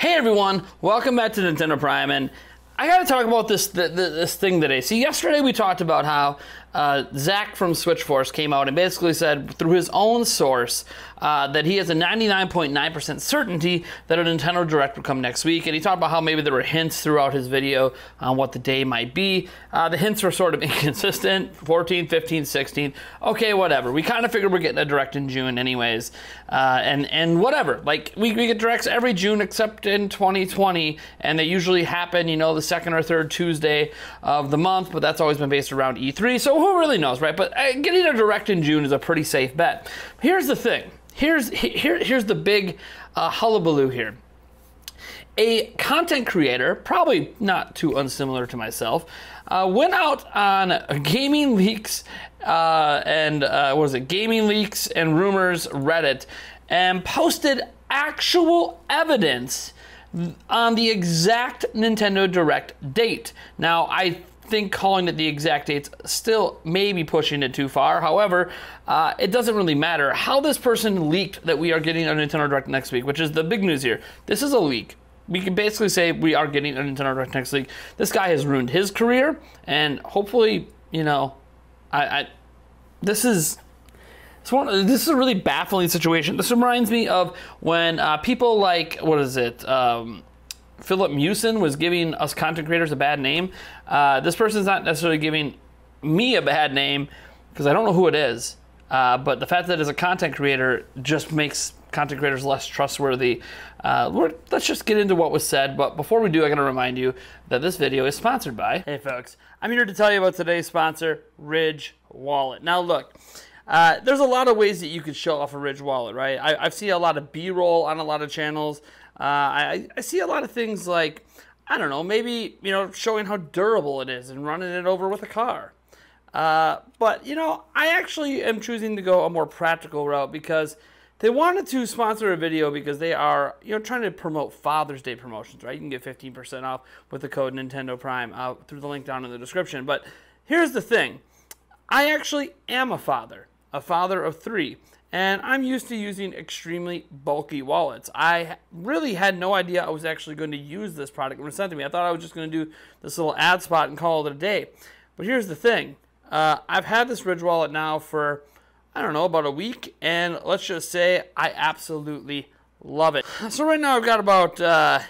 Hey everyone, welcome back to Nintendo Prime, and I gotta talk about this thing today. See, yesterday we talked about how Zach from SwitchForce came out and basically said, through his own source, that he has a 99.9% certainty that a Nintendo Direct would come next week, and he talked about how maybe there were hints throughout his video on what the day might be. The hints were sort of inconsistent, 14, 15, 16, okay, whatever. We kind of figured we're getting a Direct in June anyways, and whatever. Like, we get Directs every June except in 2020, and they usually happen, you know, the second or third Tuesday of the month, but that's always been based around E3, so who really knows, right? But getting a Direct in June is a pretty safe bet. Here's the thing. Here's the big hullabaloo here. A content creator, probably not too unsimilar to myself, went out on Gaming Leaks Gaming Leaks and Rumors Reddit and posted actual evidence on the exact Nintendo Direct date. Now, I think calling it the exact dates still may be pushing it too far. However, it doesn't really matter. How this person leaked that we are getting a Nintendo Direct next week, which is the big news here. This is a leak. We can basically say we are getting a Nintendo Direct next week. This guy has ruined his career, and hopefully, you know, this is a really baffling situation. This reminds me of when people like, what is it? Philip Mewson was giving us content creators a bad name. This person's not necessarily giving me a bad name because I don't know who it is. But the fact that it's a content creator just makes content creators less trustworthy. Let's just get into what was said. But before we do, I gotta remind you that this video is sponsored by... Hey folks, I'm here to tell you about today's sponsor, Ridge Wallet. Now look, there's a lot of ways that you could show off a Ridge Wallet, right? I've seen a lot of B-roll on a lot of channels. I see a lot of things like, I don't know, maybe, you know, showing how durable it is and running it over with a car. But, you know, I actually am choosing to go a more practical route because they wanted to sponsor a video because they are, you know, trying to promote Father's Day promotions, right? You can get 15% off with the code Nintendo Prime through the link down in the description. But here's the thing. I actually am a father of three. And I'm used to using extremely bulky wallets. I really had no idea I was actually going to use this product when it was sent to me. I thought I was just going to do this little ad spot and call it a day. But here's the thing. I've had this Ridge Wallet now for, I don't know, about a week. And let's just say I absolutely love it. So right now I've got about,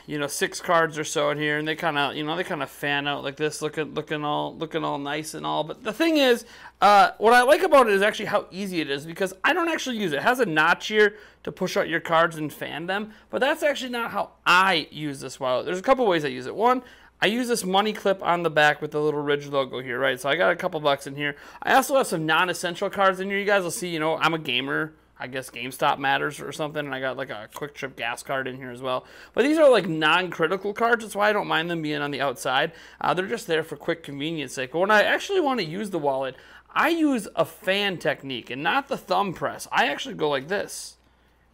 you know, 6 cards or so in here. And they kind of, you know, they kind of fan out like this, looking all nice and all. But the thing is, what I like about it is actually how easy it is because I don't actually use it. It has a notch here to push out your cards and fan them. But that's actually not how I use this wallet. There's a couple ways I use it. One, I use this money clip on the back with the little Ridge logo here, right? So I got a couple bucks in here. I also have some non-essential cards in here. You guys will see, you know, I'm a gamer. I guess GameStop matters or something, and I got like a QuickTrip gas card in here as well. But these are like non-critical cards. That's why I don't mind them being on the outside. They're just there for quick convenience sake. But when I actually want to use the wallet, I use a fan technique and not the thumb press. I actually go like this,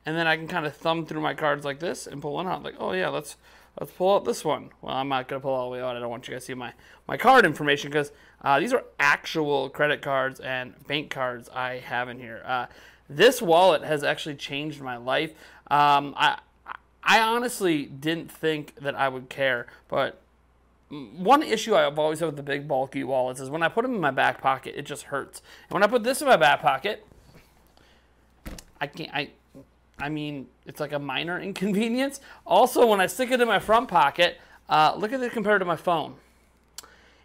and then I can kind of thumb through my cards like this and pull one out. Like, oh yeah, let's pull out this one. Well, I'm not gonna pull all the way out. I don't want you guys to see my card information because these are actual credit cards and bank cards I have in here. This wallet has actually changed my life. I honestly didn't think that I would care, but one issue I've always had with the big bulky wallets is when I put them in my back pocket, it just hurts. And when I put this in my back pocket, I mean, it's like a minor inconvenience. Also, when I stick it in my front pocket, look at it compared to my phone.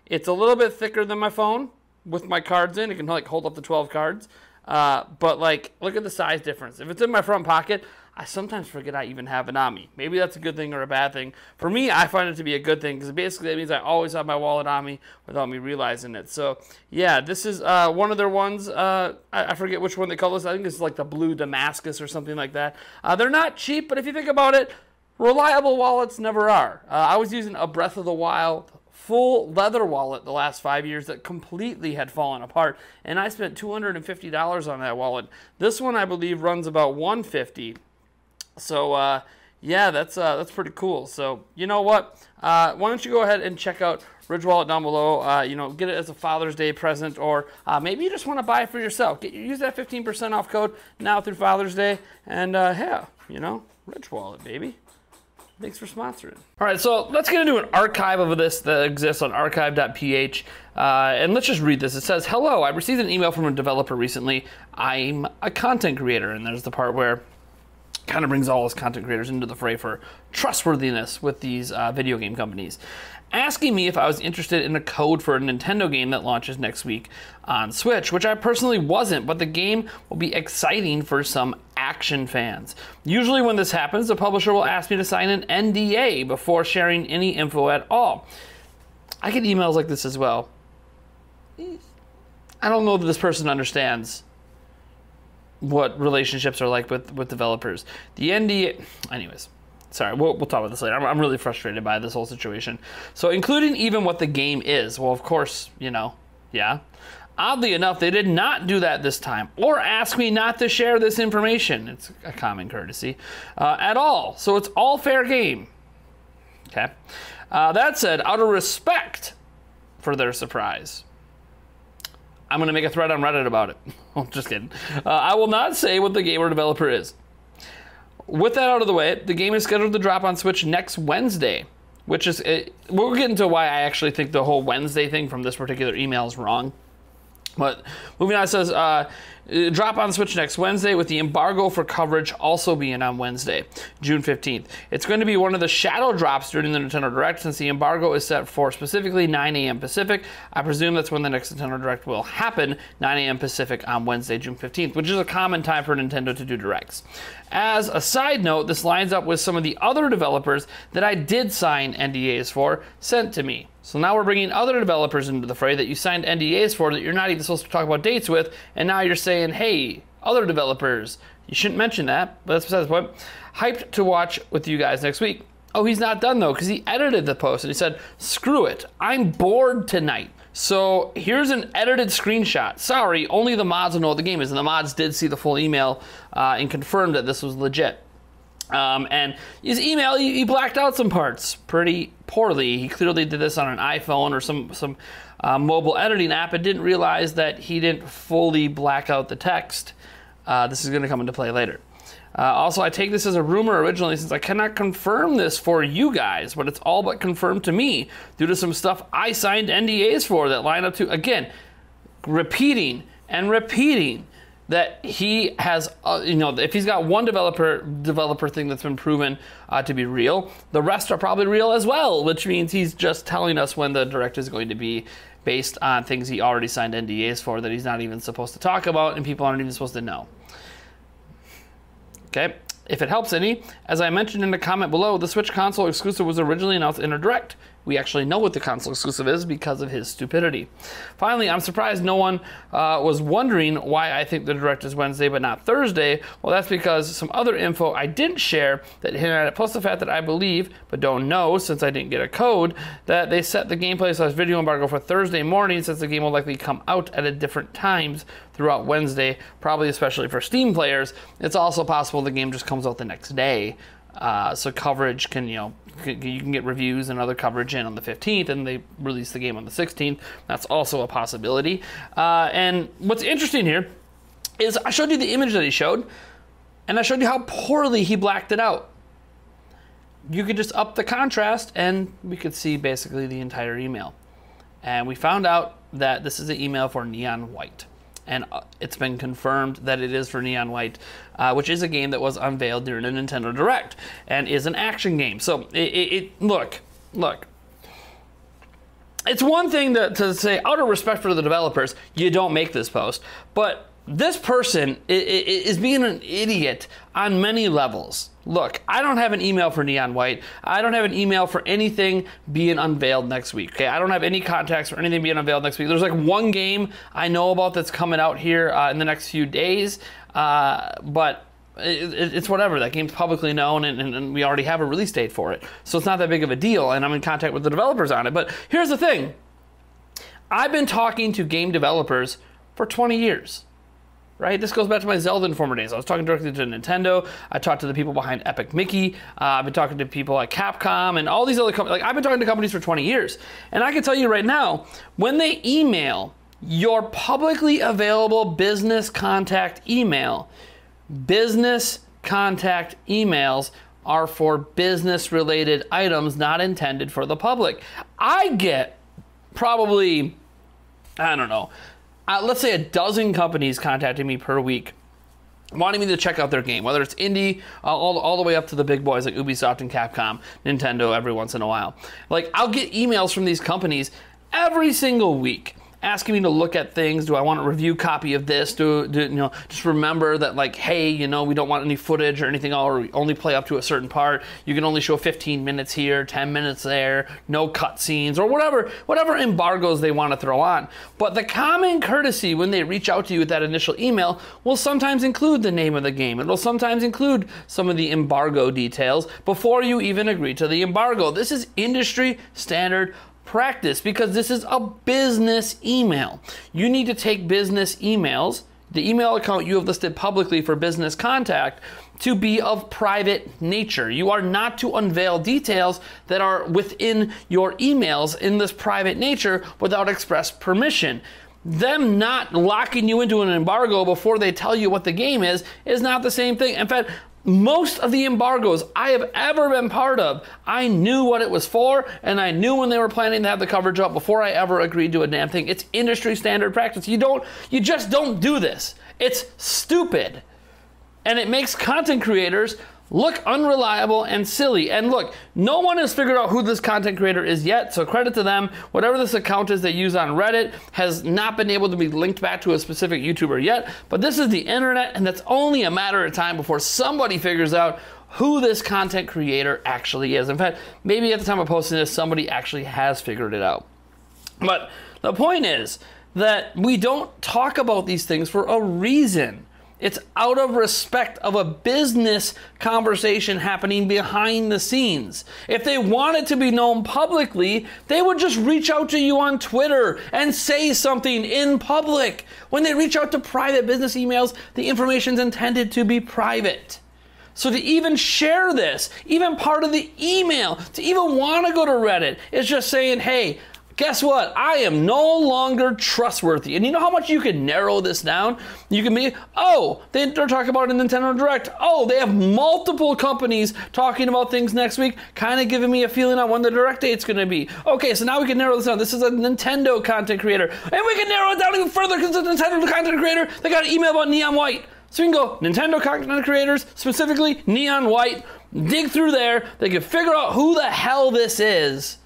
It's a little bit thicker than my phone with my cards in. It can like hold up to 12 cards. But like, look at the size difference. If it's in my front pocket, I sometimes forget I even have it on me. Maybe that's a good thing or a bad thing. For me, I find it to be a good thing because basically that means I always have my wallet on me without me realizing it. So yeah, this is one of their ones. I forget which one they call this. I think it's like the Blue Damascus or something like that. They're not cheap, but if you think about it, reliable wallets never are. I was using a Breath of the Wild full leather wallet the last 5 years that completely had fallen apart, and I spent $250 on that wallet. This one I believe runs about $150. So yeah, that's pretty cool. So you know what? Why don't you go ahead and check out Ridge Wallet down below. You know, get it as a Father's Day present, or maybe you just want to buy it for yourself. Use that 15% off code now through Father's Day, and yeah, you know, Ridge Wallet, baby. Thanks for sponsoring. All right, so let's get into an archive of this that exists on archive.ph. And let's just read this. It says, hello, I received an email from a developer recently. I'm a content creator. And there's the part where kind of brings all us content creators into the fray for trustworthiness with these video game companies. Asking me if I was interested in a code for a Nintendo game that launches next week on Switch, which I personally wasn't, but the game will be exciting for some action fans. Usually when this happens, the publisher will ask me to sign an NDA before sharing any info at all. I get emails like this as well. I don't know that this person understands what relationships are like with developers. The NDA, anyways. Sorry, we'll talk about this later. I'm really frustrated by this whole situation. So including even what the game is. Well, of course, you know, yeah. Oddly enough, they did not do that this time or ask me not to share this information. It's a common courtesy at all. So it's all fair game. Okay. That said, out of respect for their surprise, I'm going to make a thread on Reddit about it. I'm just kidding. I will not say what the game or developer is. With that out of the way, the game is scheduled to drop on Switch next Wednesday, which is, we'll get into why I actually think the whole Wednesday thing from this particular email is wrong. But moving on, it says, drop on Switch next Wednesday with the embargo for coverage also being on Wednesday, June 15th. It's going to be one of the shadow drops during the Nintendo Direct since the embargo is set for specifically 9 a.m. Pacific. I presume that's when the next Nintendo Direct will happen, 9 a.m. Pacific on Wednesday, June 15th, which is a common time for Nintendo to do Directs. As a side note, this lines up with some of the other developers that I did sign NDAs for sent to me. So now we're bringing other developers into the fray that you signed NDAs for that you're not even supposed to talk about dates with, and now you're saying, hey, other developers, you shouldn't mention that, but that's besides the point. Hyped to watch with you guys next week. Oh, he's not done though, because he edited the post and he said, screw it, I'm bored tonight. So here's an edited screenshot. Sorry, only the mods will know what the game is, and the mods did see the full email and confirmed that this was legit. And his email, he blacked out some parts pretty poorly. He clearly did this on an iPhone or some mobile editing app and didn't realize that he didn't fully black out the text. This is going to come into play later. Also, I take this as a rumor originally since I cannot confirm this for you guys, but it's all but confirmed to me due to some stuff I signed NDAs for that line up to, again, repeating and repeating that he has, you know, if he's got one developer thing that's been proven to be real, the rest are probably real as well, which means he's just telling us when the Direct is going to be based on things he already signed NDAs for that he's not even supposed to talk about and people aren't even supposed to know. Okay, if it helps any, as I mentioned in the comment below, the Switch console exclusive was originally announced in a Direct. We actually know what the console exclusive is because of his stupidity. Finally, I'm surprised no one was wondering why I think the Direct is Wednesday but not Thursday. Well, that's because some other info I didn't share that hinted at it, plus the fact that I believe, but don't know since I didn't get a code, that they set the gameplay/video embargo for Thursday morning since the game will likely come out at different times throughout Wednesday, probably especially for Steam players. It's also possible the game just comes out the next day. So coverage can, you know, you can get reviews and other coverage in on the 15th and they release the game on the 16th. That's also a possibility. And what's interesting here is I showed you the image that he showed and I showed you how poorly he blacked it out. You could just up the contrast and we could see basically the entire email. And we found out that this is an email for Neon White. And it's been confirmed that it is for Neon White, which is a game that was unveiled during a Nintendo Direct and is an action game. So, look. It's one thing to say, out of respect for the developers, you don't make this post. But this person is being an idiot on many levels. Look, I don't have an email for Neon White. I don't have an email for anything being unveiled next week. Okay, I don't have any contacts for anything being unveiled next week. There's like one game I know about that's coming out here in the next few days, but it's whatever. That game's publicly known and we already have a release date for it. So it's not that big of a deal and I'm in contact with the developers on it. But here's the thing. I've been talking to game developers for 20 years. Right? This goes back to my Zelda Informer days. I was talking directly to Nintendo. I talked to the people behind Epic Mickey. I've been talking to people at Capcom and all these other companies. Like, I've been talking to companies for 20 years. And I can tell you right now, when they email your publicly available business contact emails are for business-related items not intended for the public. I get probably, I don't know, let's say a dozen companies contacting me per week wanting me to check out their game, whether it's indie, all the way up to the big boys like Ubisoft and Capcom, Nintendo every once in a while. Like, I'll get emails from these companies every single week asking me to look at things. Do I want a review copy of this? Do you know, just remember that, like, hey, you know, we don't want any footage or anything, or only play up to a certain part. You can only show 15 minutes here, 10 minutes there, no cutscenes, or whatever embargoes they want to throw on. But the common courtesy when they reach out to you with that initial email will sometimes include the name of the game. It'll sometimes include some of the embargo details before you even agree to the embargo. This is industry standard practice, because this is a business email. You need to take business emails, the email account you have listed publicly for business contact, to be of private nature. You are not to unveil details that are within your emails in this private nature without express permission. Them not locking you into an embargo before they tell you what the game is not the same thing. In fact, most of the embargoes I have ever been part of, I knew what it was for, and I knew when they were planning to have the coverage up before I ever agreed to a damn thing. It's industry standard practice. You just don't do this. It's stupid. And it makes content creators look unreliable and silly. And look, no one has figured out who this content creator is yet, so credit to them. Whatever this account is they use on Reddit has not been able to be linked back to a specific YouTuber yet, but this is the internet, and that's only a matter of time before somebody figures out who this content creator actually is. In fact, maybe at the time of posting this, somebody actually has figured it out. But the point is that we don't talk about these things for a reason. It's out of respect of a business conversation happening behind the scenes. If they wanted to be known publicly, they would just reach out to you on Twitter and say something in public. When they reach out to private business emails, the information's intended to be private. So to even share this, even part of the email, to even want to go to Reddit, is just saying, hey, guess what? I am no longer trustworthy. And you know how much you can narrow this down? You can be, oh, they're talking about a Nintendo Direct. Oh, they have multiple companies talking about things next week, kind of giving me a feeling on when the Direct date's going to be. Okay, so now we can narrow this down. This is a Nintendo content creator. And we can narrow it down even further because it's a Nintendo content creator. They got an email about Neon White. So we can go Nintendo content creators, specifically Neon White, dig through there. They can figure out who the hell this is.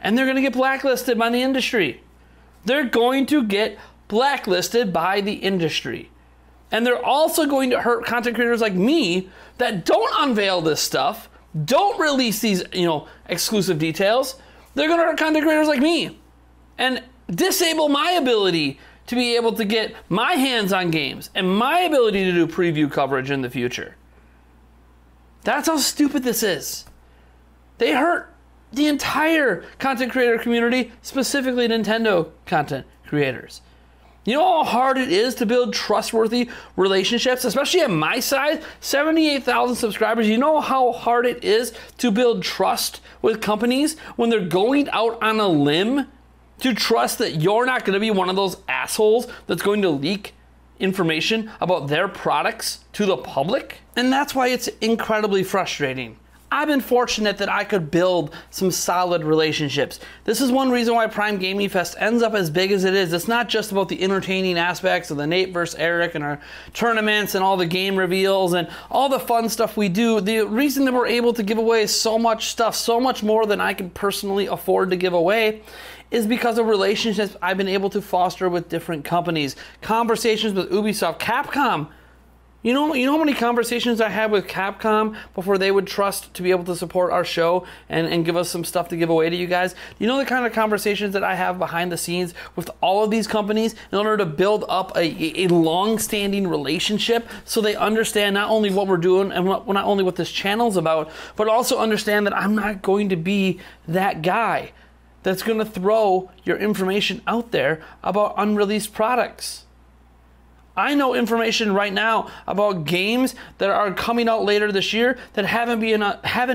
And they're going to get blacklisted by the industry. They're going to get blacklisted by the industry. And they're also going to hurt content creators like me that don't unveil this stuff, don't release these, you know, exclusive details. They're going to hurt content creators like me and disable my ability to be able to get my hands on games and my ability to do preview coverage in the future. That's how stupid this is. They hurt the entire content creator community, specifically Nintendo content creators. You know how hard it is to build trustworthy relationships, especially at my size, 78,000 subscribers. You know how hard it is to build trust with companies when they're going out on a limb to trust that you're not going to be one of those assholes that's going to leak information about their products to the public. And that's why it's incredibly frustrating. I've been fortunate that I could build some solid relationships. This is one reason why Prime Gaming Fest ends up as big as it is. It's not just about the entertaining aspects of the Nate versus Eric and our tournaments and all the game reveals and all the fun stuff we do. The reason that we're able to give away so much stuff, so much more than I can personally afford to give away, is because of relationships I've been able to foster with different companies. Conversations with Ubisoft, Capcom. You know how many conversations I had with Capcom before they would trust to be able to support our show and give us some stuff to give away to you guys? You know the kind of conversations that I have behind the scenes with all of these companies in order to build up a long-standing relationship so they understand not only what we're doing and not only what this channel's about, but also understand that I'm not going to be that guy that's going to throw your information out there about unreleased products. I know information right now about games that are coming out later this year that haven't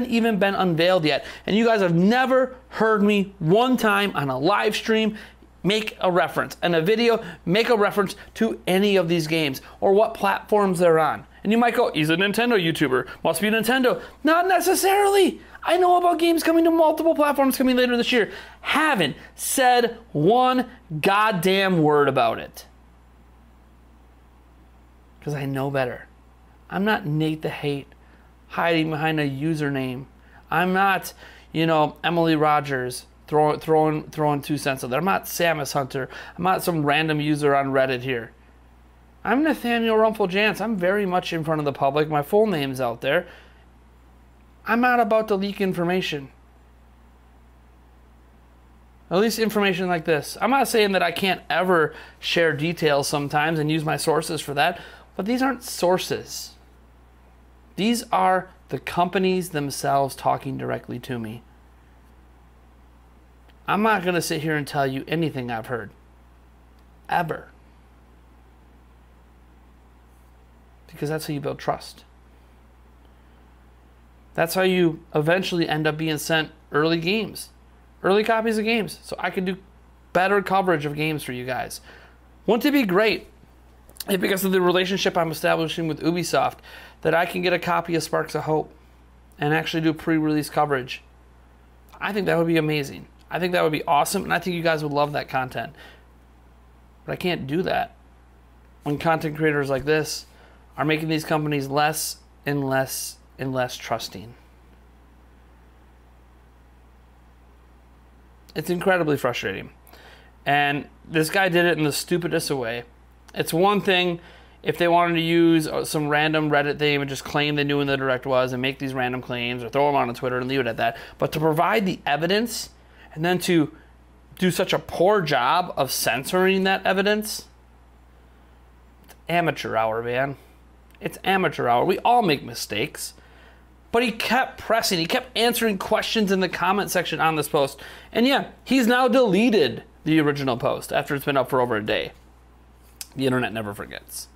even been unveiled yet. And you guys have never heard me one time on a live stream make a reference. In a video, make a reference to any of these games or what platforms they're on. And you might go, he's a Nintendo YouTuber, must be Nintendo. Not necessarily. I know about games coming to multiple platforms coming later this year. Haven't said one goddamn word about it. Because I know better. I'm not Nate the Hate hiding behind a username. I'm not, you know, Emily Rogers throwing 2 cents out there. I'm not Samus Hunter. I'm not some random user on Reddit here. I'm Nathaniel Rumple Jance. I'm very much in front of the public. My full name's out there. I'm not about to leak information. At least information like this. I'm not saying that I can't ever share details sometimes and use my sources for that, but these aren't sources. These are the companies themselves talking directly to me. I'm not going to sit here and tell you anything I've heard. Ever. Because that's how you build trust. That's how you eventually end up being sent early games, early copies of games, so I can do better coverage of games for you guys. Wouldn't it be great if, because of the relationship I'm establishing with Ubisoft, that I can get a copy of Sparks of Hope and actually do pre-release coverage? I think that would be amazing. I think that would be awesome, and I think you guys would love that content. But I can't do that when content creators like this are making these companies less and less and less trusting. It's incredibly frustrating. And this guy did it in the stupidest of way. It's one thing if they wanted to use some random Reddit thing and just claim they knew when the direct was and make these random claims or throw them on Twitter and leave it at that. But to provide the evidence and then to do such a poor job of censoring that evidence, it's amateur hour, man. It's amateur hour. We all make mistakes. But he kept pressing. He kept answering questions in the comment section on this post. And yeah, he's now deleted the original post after it's been up for over a day. The internet never forgets.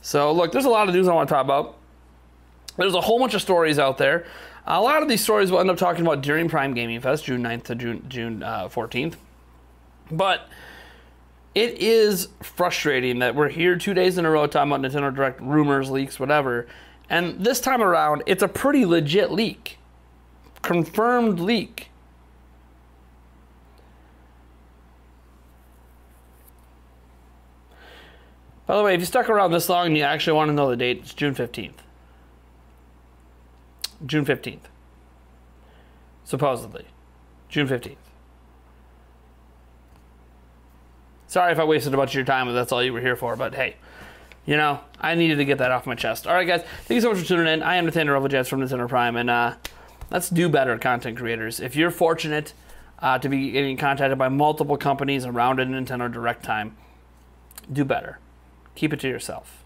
So look, there's a lot of news I want to talk about. There's a whole bunch of stories out there. A lot of these stories we'll end up talking about during Prime Gaming Fest, June 9th to June 14th. But it is frustrating that we're here 2 days in a row talking about Nintendo Direct rumors, leaks, whatever. And this time around, it's a pretty legit leak. Confirmed leak. By the way, if you stuck around this long and you actually want to know the date, it's June 15th. June 15th. Supposedly. June 15th. Sorry if I wasted a bunch of your time, if that's all you were here for, but hey. You know, I needed to get that off my chest. All right, guys. Thank you so much for tuning in. I am Nathaniel Revel Jazz from Nintendo Prime, and let's do better, content creators. If you're fortunate to be getting contacted by multiple companies around a Nintendo Direct time, do better. Keep it to yourself.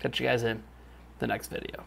Catch you guys in the next video.